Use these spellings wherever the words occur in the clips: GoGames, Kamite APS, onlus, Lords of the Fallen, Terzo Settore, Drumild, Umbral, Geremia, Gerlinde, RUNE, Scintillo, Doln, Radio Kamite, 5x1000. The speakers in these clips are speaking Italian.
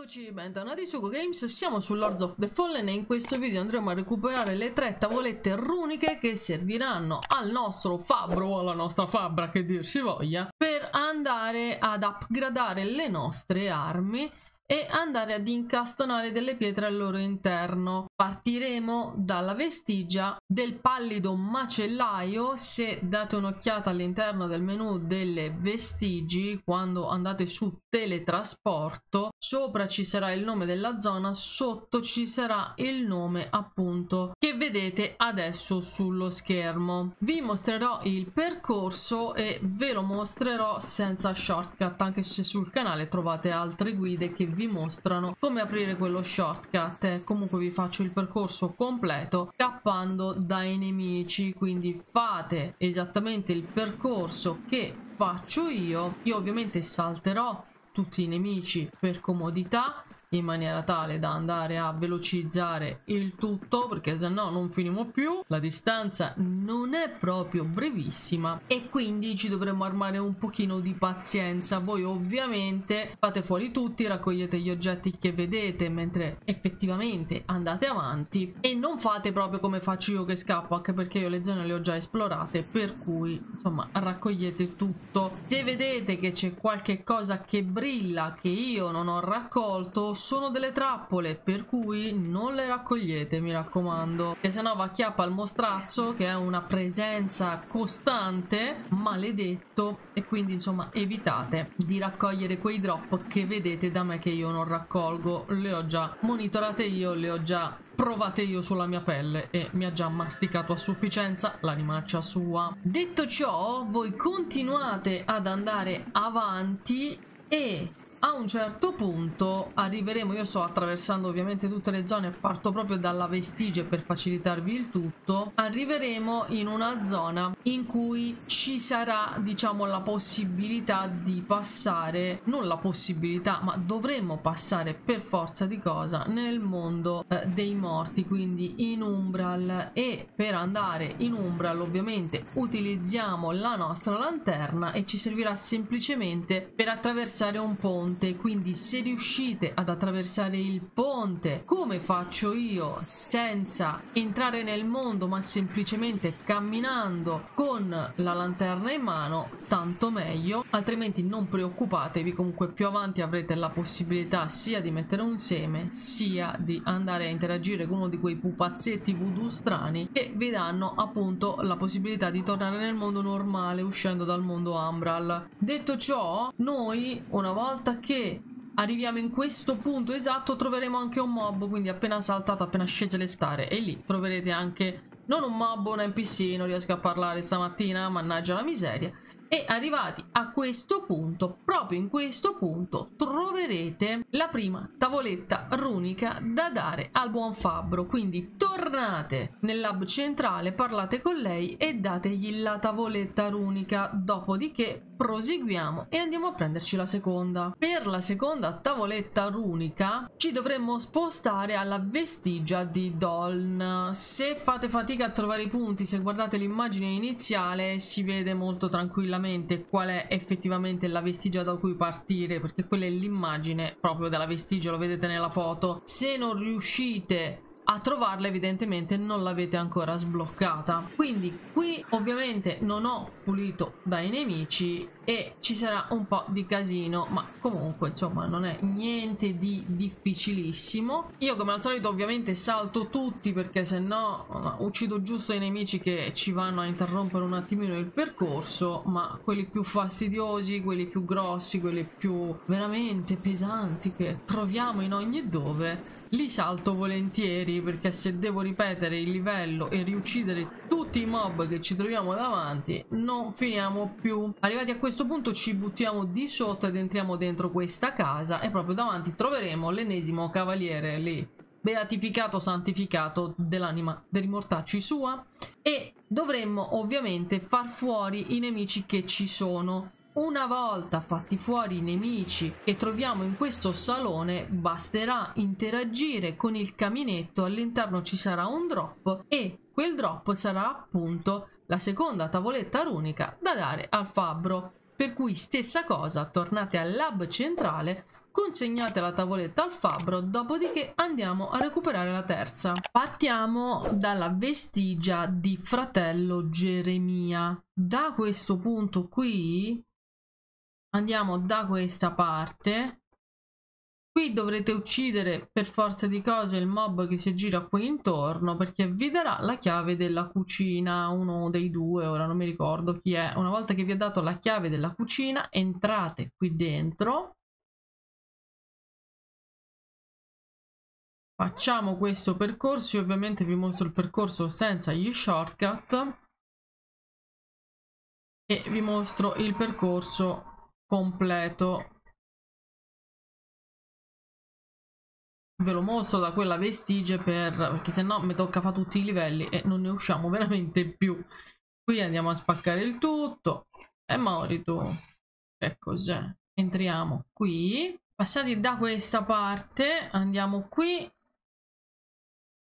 Eccoci, bentornati su GoGames, siamo su Lords of the Fallen e in questo video andremo a recuperare le 3 tavolette runiche che serviranno al nostro fabbro o alla nostra fabbra, che dir si voglia, per andare ad upgradare le nostre armi e andare ad incastonare delle pietre al loro interno. Partiremo dalla vestigia del pallido macellaio. Se date un'occhiata all'interno del menu delle vestigi, quando andate su teletrasporto, sopra ci sarà il nome della zona, sotto ci sarà il nome appunto che vedete adesso sullo schermo. Vi mostrerò il percorso e ve lo mostrerò senza shortcut, anche se sul canale trovate altre guide che vi mostrano come aprire quello shortcut. Comunque vi faccio il percorso completo scappando dai nemici, quindi fate esattamente il percorso che faccio io ovviamente salterò tutti i nemici per comodità, in maniera tale da andare a velocizzare il tutto, perché se no non finiamo più, la distanza non è proprio brevissima e quindi ci dovremmo armare un pochino di pazienza. Voi ovviamente fate fuori tutti, raccogliete gli oggetti che vedete mentre effettivamente andate avanti e non fate proprio come faccio io che scappo, anche perché io le zone le ho già esplorate, per cui insomma raccogliete tutto. Se vedete che c'è qualche cosa che brilla che io non ho raccolto, sono delle trappole, per cui non le raccogliete, mi raccomando, che sennò va chiappa al mostrazzo, che è una presenza costante, maledetto, e quindi insomma evitate di raccogliere quei drop che vedete da me che io non raccolgo. Le ho già monitorate io, le ho già provate io sulla mia pelle e mi ha già masticato a sufficienza l'animaccia sua. Detto ciò, voi continuate ad andare avanti e a un certo punto arriveremo, io sto attraversando ovviamente tutte le zone, parto proprio dalla vestigia per facilitarvi il tutto, arriveremo in una zona in cui ci sarà, diciamo, la possibilità di passare, non la possibilità, ma dovremo passare per forza di cosa nel mondo dei morti, quindi in Umbral, e per andare in Umbral ovviamente utilizziamo la nostra lanterna e ci servirà semplicemente per attraversare un ponte. Quindi se riuscite ad attraversare il ponte come faccio io, senza entrare nel mondo ma semplicemente camminando con la lanterna in mano, tanto meglio, altrimenti non preoccupatevi, comunque più avanti avrete la possibilità sia di mettere un seme sia di andare a interagire con uno di quei pupazzetti voodoo strani che vi danno appunto la possibilità di tornare nel mondo normale uscendo dal mondo Umbral. Detto ciò, noi una volta che arriviamo in questo punto esatto troveremo anche un mob, quindi appena saltato, appena scese le scale, e lì troverete anche non un mob, un NPC, non riesco a parlare stamattina, mannaggia la miseria. E arrivati a questo punto, proprio in questo punto, troverete la prima tavoletta runica da dare al buon fabbro. Quindi tornate nell'hub centrale, parlate con lei e dategli la tavoletta runica, dopodiché proseguiamo e andiamo a prenderci la seconda. Per la seconda tavoletta runica ci dovremmo spostare alla vestigia di Doln. Se fate fatica a trovare i punti, se guardate l'immagine iniziale si vede molto tranquilla qual è effettivamente la vestigia da cui partire, perché quella è l'immagine proprio della vestigia, lo vedete nella foto. Se non riuscite a trovarla evidentemente non l'avete ancora sbloccata, quindi qui ovviamente non ho pulito dai nemici e ci sarà un po' di casino, ma comunque insomma non è niente di difficilissimo. Io come al solito ovviamente salto tutti, perché se no uccido giusto i nemici che ci vanno a interrompere un attimino il percorso, ma quelli più fastidiosi, quelli più grossi, quelli più veramente pesanti che troviamo in ogni dove, li salto volentieri, perché se devo ripetere il livello e riuccidere tutti i mob che ci troviamo davanti non finiamo più. Arrivati a questo punto ci buttiamo di sotto ed entriamo dentro questa casa e proprio davanti troveremo l'ennesimo cavaliere lì, beatificato, santificato dell'anima dei mortacci sua, e dovremmo ovviamente far fuori i nemici che ci sono. Una volta fatti fuori i nemici che troviamo in questo salone, basterà interagire con il caminetto, all'interno ci sarà un drop e quel drop sarà appunto la seconda tavoletta runica da dare al fabbro. Per cui stessa cosa, tornate al lab centrale, consegnate la tavoletta al fabbro, dopodiché andiamo a recuperare la terza. Partiamo dalla vestigia di fratello Geremia. Da questo punto qui andiamo da questa parte. Qui dovrete uccidere per forza di cose il mob che si aggira qui intorno, perché vi darà la chiave della cucina, uno dei due, ora non mi ricordo chi è. Una volta che vi ha dato la chiave della cucina, entrate qui dentro, facciamo questo percorso. Io ovviamente vi mostro il percorso senza gli shortcut e vi mostro il percorso completo. Ve lo mostro da quella vestigia perché sennò mi tocca fare tutti i livelli e non ne usciamo veramente più. Qui andiamo a spaccare il tutto. E Mauri tu, che cos'è? Entriamo qui. Passati da questa parte andiamo qui.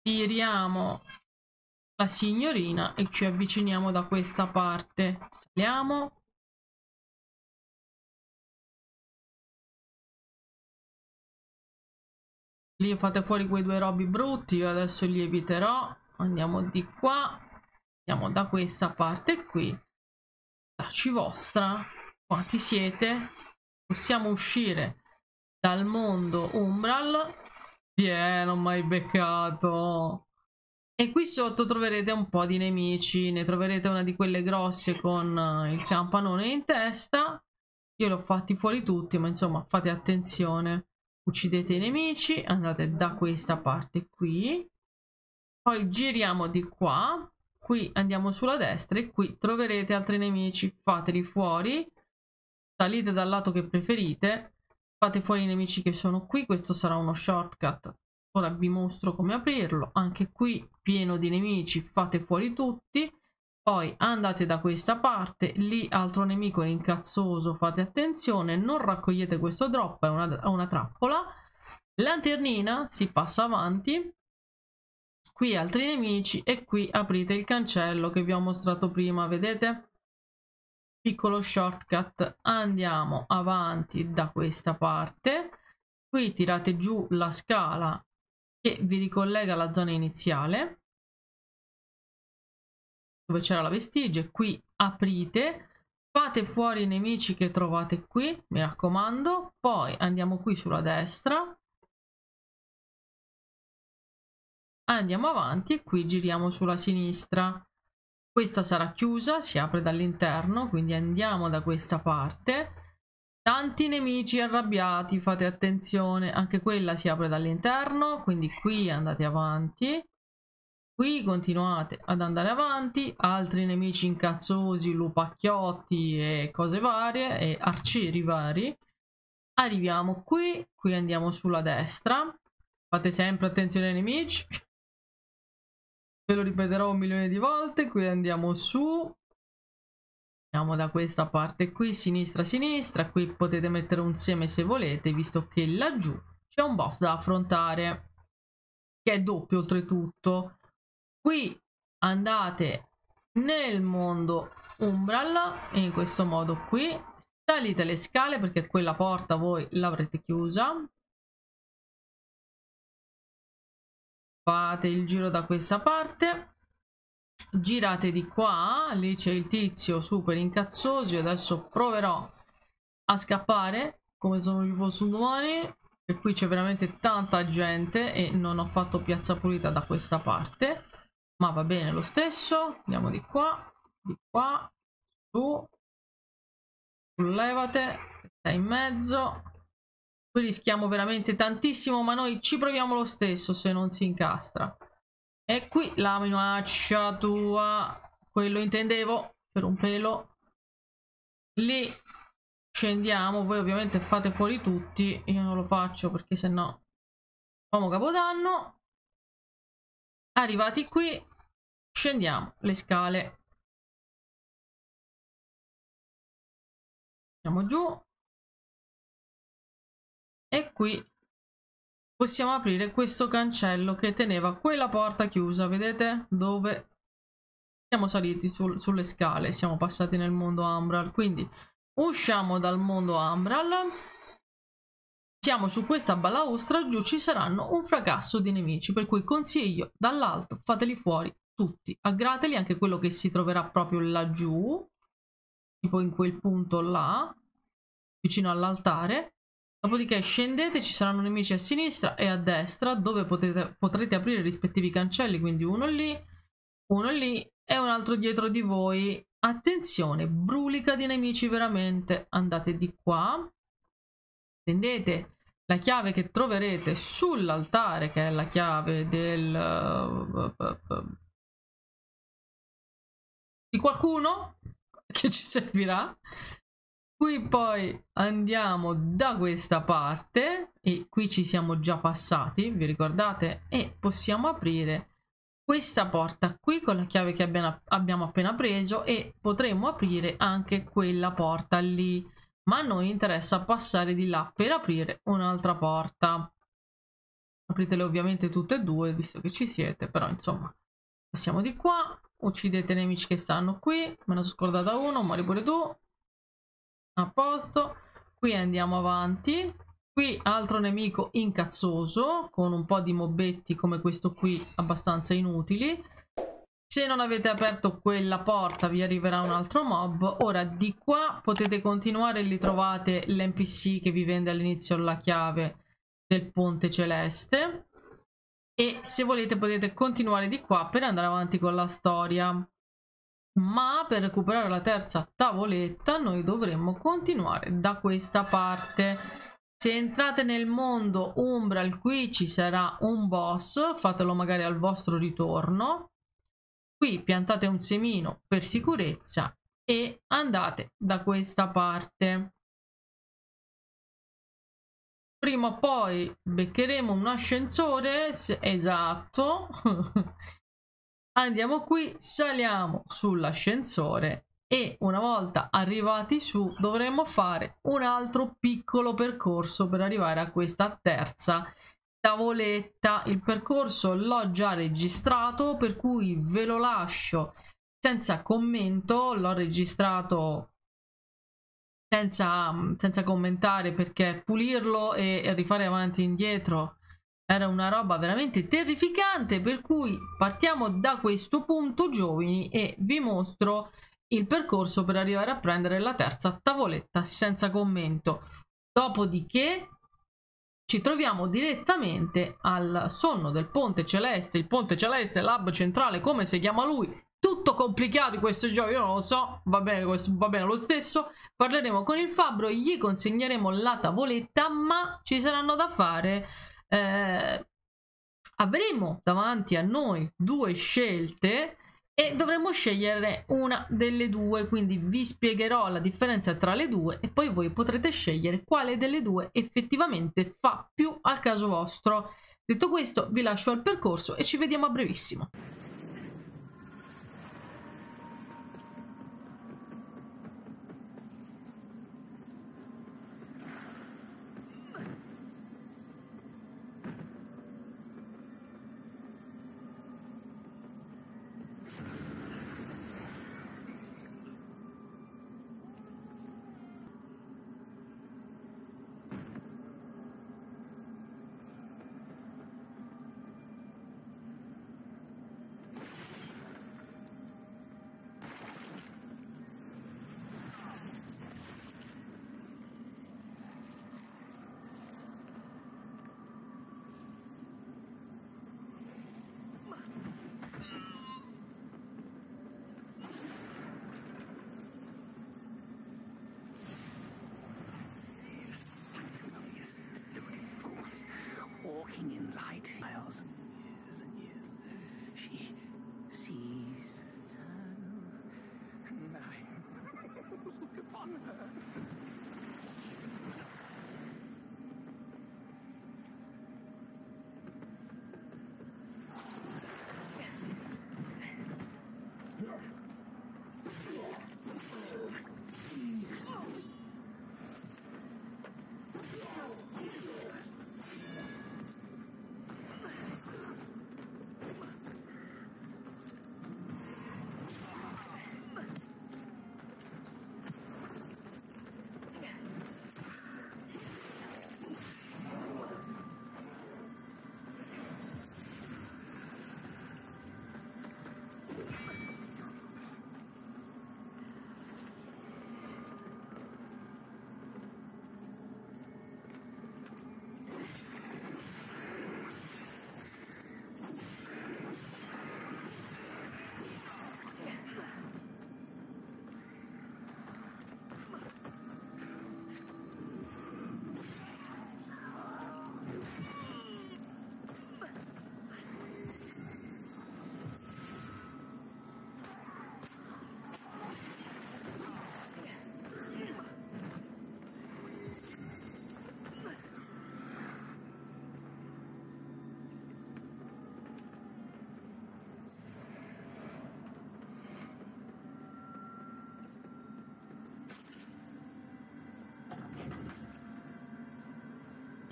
Tiriamo la signorina e ci avviciniamo da questa parte. Saliamo. Lì fate fuori quei due robi brutti, io adesso li eviterò. Andiamo di qua, andiamo da questa parte qui. Dacci vostra, quanti siete? Possiamo uscire dal mondo Umbral. Yeah, non mai beccato. E qui sotto troverete un po' di nemici, ne troverete una di quelle grosse con il campanone in testa. Io l'ho fatti fuori tutti, ma insomma fate attenzione. Uccidete i nemici, andate da questa parte qui, poi giriamo di qua, qui andiamo sulla destra e qui troverete altri nemici, fateli fuori, salite dal lato che preferite, fate fuori i nemici che sono qui, questo sarà uno shortcut, ora vi mostro come aprirlo, anche qui pieno di nemici, fate fuori tutti, poi andate da questa parte, lì altro nemico è incazzoso, fate attenzione, non raccogliete questo drop, è una trappola. Lanternina, si passa avanti, qui altri nemici e qui aprite il cancello che vi ho mostrato prima, vedete? Piccolo shortcut, andiamo avanti da questa parte, qui tirate giù la scala che vi ricollega alla zona iniziale, dove c'era la vestigia, qui aprite, fate fuori i nemici che trovate qui, mi raccomando, poi andiamo qui sulla destra, andiamo avanti e qui giriamo sulla sinistra, questa sarà chiusa, si apre dall'interno, quindi andiamo da questa parte, tanti nemici arrabbiati, fate attenzione, anche quella si apre dall'interno, quindi qui andate avanti. Qui continuate ad andare avanti, altri nemici incazzosi, lupacchiotti e cose varie, e arcieri vari. Arriviamo qui, qui andiamo sulla destra. Fate sempre attenzione ai nemici. Ve lo ripeterò 1.000.000 di volte. Qui andiamo su. Andiamo da questa parte qui, sinistra, sinistra. Qui potete mettere un seme se volete, visto che laggiù c'è un boss da affrontare. Che è doppio oltretutto. Qui andate nel mondo Umbral, in questo modo qui, salite le scale perché quella porta voi l'avrete chiusa, fate il giro da questa parte, girate di qua, lì c'è il tizio super incazzoso, io adesso proverò a scappare come sono vivo su domani, e qui c'è veramente tanta gente e non ho fatto piazza pulita da questa parte. Ma va bene lo stesso, andiamo di qua, su, sollevate, stai in mezzo. Qui rischiamo veramente tantissimo, ma noi ci proviamo lo stesso se non si incastra. E qui la minaccia tua, quello intendevo, per un pelo. Lì scendiamo, voi ovviamente fate fuori tutti, io non lo faccio perché sennò facciamo capodanno. Arrivati qui, scendiamo le scale. Andiamo giù. E qui possiamo aprire questo cancello che teneva quella porta chiusa, vedete? Dove siamo saliti sulle scale, siamo passati nel mondo Umbral. Quindi usciamo dal mondo Umbral. siamo su questa balaustra, giù ci saranno un fracasso di nemici, per cui consiglio dall'alto fateli fuori tutti, aggrateli, anche quello che si troverà proprio laggiù, tipo in quel punto là, vicino all'altare. Dopodiché scendete, ci saranno nemici a sinistra e a destra, dove potrete aprire i rispettivi cancelli, quindi uno lì e un altro dietro di voi. Attenzione, brulica di nemici veramente, andate di qua, prendete la chiave che troverete sull'altare, che è la chiave del... di qualcuno che ci servirà. Qui poi andiamo da questa parte e qui ci siamo già passati, vi ricordate? E possiamo aprire questa porta qui con la chiave che abbiamo appena preso e potremo aprire anche quella porta lì. Ma a noi interessa passare di là per aprire un'altra porta. Apritele ovviamente tutte e due, visto che ci siete, però insomma passiamo di qua, uccidete i nemici che stanno qui, me ne sono scordata uno, muori pure tu. A posto, qui andiamo avanti, qui altro nemico incazzoso con un po' di mobetti come questo qui abbastanza inutili. Se non avete aperto quella porta vi arriverà un altro mob. Ora di qua potete continuare, lì trovate l'NPC che vi vende all'inizio la chiave del ponte celeste e se volete potete continuare di qua per andare avanti con la storia. Ma per recuperare la terza tavoletta noi dovremmo continuare da questa parte. Se entrate nel mondo Umbral qui ci sarà un boss, fatelo magari al vostro ritorno. Qui piantate un semino per sicurezza e andate da questa parte. Prima o poi beccheremo un ascensore, esatto. Andiamo qui, saliamo sull'ascensore e una volta arrivati su dovremo fare un altro piccolo percorso per arrivare a questa terza tavoletta. Il percorso l'ho già registrato, per cui ve lo lascio senza commento, l'ho registrato senza commentare, perché pulirlo e rifare avanti e indietro era una roba veramente terrificante, per cui partiamo da questo punto, giovani, e vi mostro il percorso per arrivare a prendere la terza tavoletta senza commento. Dopodiché ci troviamo direttamente al sonno del Ponte Celeste, il Ponte Celeste, l'hub centrale, come si chiama lui. Tutto complicato questo gioco, io non lo so, va bene lo stesso. Parleremo con il fabbro, gli consegneremo la tavoletta, ma ci saranno da fare... avremo davanti a noi due scelte e dovremo scegliere una delle due, quindi vi spiegherò la differenza tra le due e poi voi potrete scegliere quale delle due effettivamente fa più al caso vostro. Detto questo, vi lascio al percorso e ci vediamo a brevissimo.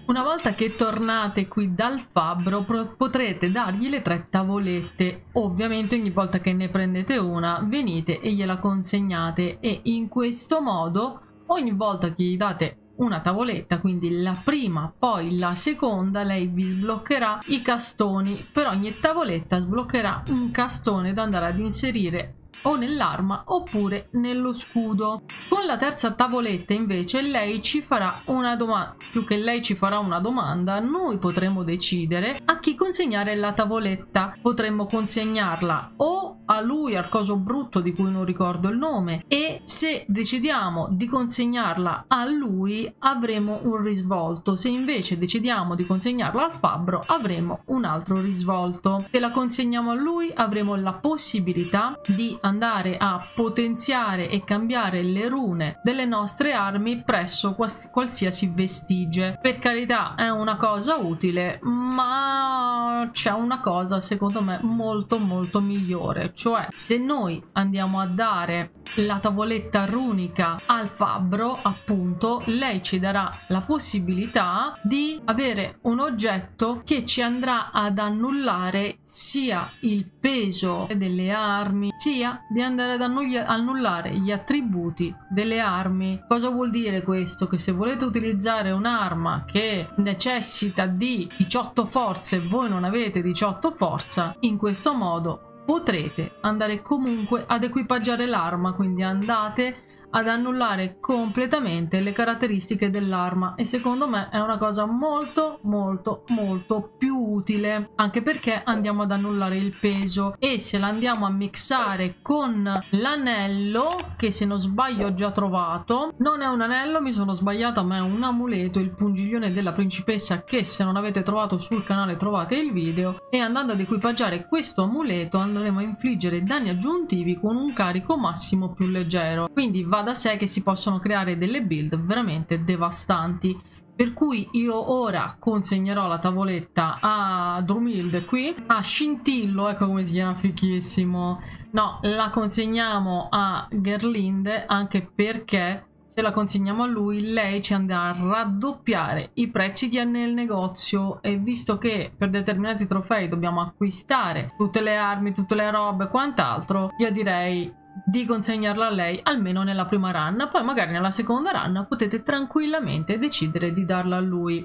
Una volta che tornate qui dal fabbro potrete dargli le 3 tavolette. Ovviamente ogni volta che ne prendete una venite e gliela consegnate, e in questo modo ogni volta che gli date una tavoletta, quindi la prima poi la seconda, lei vi sbloccherà i castoni. Per ogni tavoletta sbloccherà un castone da andare ad inserire o nell'arma oppure nello scudo. Con la terza tavoletta invece lei ci farà una domanda, più che lei ci farà una domanda, noi potremo decidere a chi consegnare la tavoletta. Potremmo consegnarla o a lui, al coso brutto di cui non ricordo il nome, e se decidiamo di consegnarla a lui avremo un risvolto, se invece decidiamo di consegnarla al fabbro avremo un altro risvolto. Se la consegniamo a lui avremo la possibilità di andare a potenziare e cambiare le rune delle nostre armi presso qualsiasi vestige. Per carità, è una cosa utile, ma c'è una cosa secondo me molto molto migliore, cioè se noi andiamo a dare la tavoletta runica al fabbro, appunto, lei ci darà la possibilità di avere un oggetto che ci andrà ad annullare sia il peso delle armi sia di andare ad annullare gli attributi delle armi. Cosa vuol dire questo? Che se volete utilizzare un'arma che necessita di 18 forze e voi non avete 18 forza, in questo modo potrete andare comunque ad equipaggiare l'arma, quindi andate ad annullare completamente le caratteristiche dell'arma, e secondo me è una cosa molto molto molto più utile, anche perché andiamo ad annullare il peso. E se la andiamo a mixare con l'anello, che se non sbaglio ho già trovato, non è un anello, mi sono sbagliata, ma è un amuleto, il pungiglione della principessa, che se non avete trovato sul canale trovate il video, e andando ad equipaggiare questo amuleto andremo a infliggere danni aggiuntivi con un carico massimo più leggero. Quindi va da sé che si possono creare delle build veramente devastanti, per cui io ora consegnerò la tavoletta a Drumild qui, a Scintillo, ecco come si chiama, fichissimo. No, la consegniamo a Gerlinde, anche perché se la consegniamo a lui lei ci andrà a raddoppiare i prezzi che ha nel negozio, e visto che per determinati trofei dobbiamo acquistare tutte le armi, tutte le robe e quant'altro, io direi di consegnarla a lei almeno nella prima run, poi magari nella seconda run potete tranquillamente decidere di darla a lui.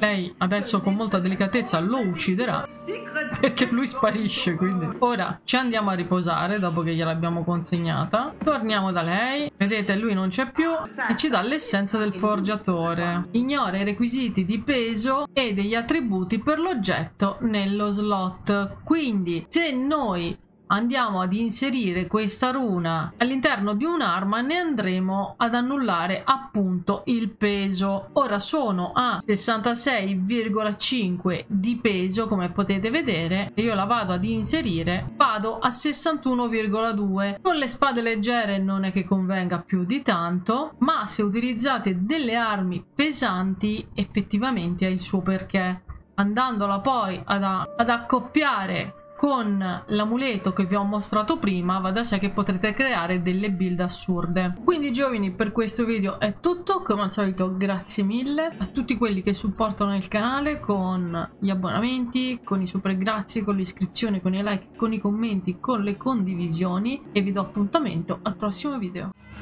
Lei adesso con molta delicatezza lo ucciderà perché lui sparisce, quindi ora ci andiamo a riposare dopo che gliel'abbiamo consegnata. Torniamo da lei, vedete lui non c'è più e ci dà l'essenza del forgiatore. Ignora i requisiti di peso e degli attributi per l'oggetto nello slot, quindi se noi andiamo ad inserire questa runa all'interno di un'arma ne andremo ad annullare appunto il peso. Ora sono a 66,5 di peso, come potete vedere. Se io la vado ad inserire vado a 61,2. Con le spade leggere non è che convenga più di tanto, ma se utilizzate delle armi pesanti effettivamente ha il suo perché. Andandola poi ad accoppiare con l'amuleto che vi ho mostrato prima va da sé che potrete creare delle build assurde. Quindi giovani, per questo video è tutto, come al solito grazie mille a tutti quelli che supportano il canale con gli abbonamenti, con i super grazie, con l'iscrizione, con i like, con i commenti, con le condivisioni, e vi do appuntamento al prossimo video.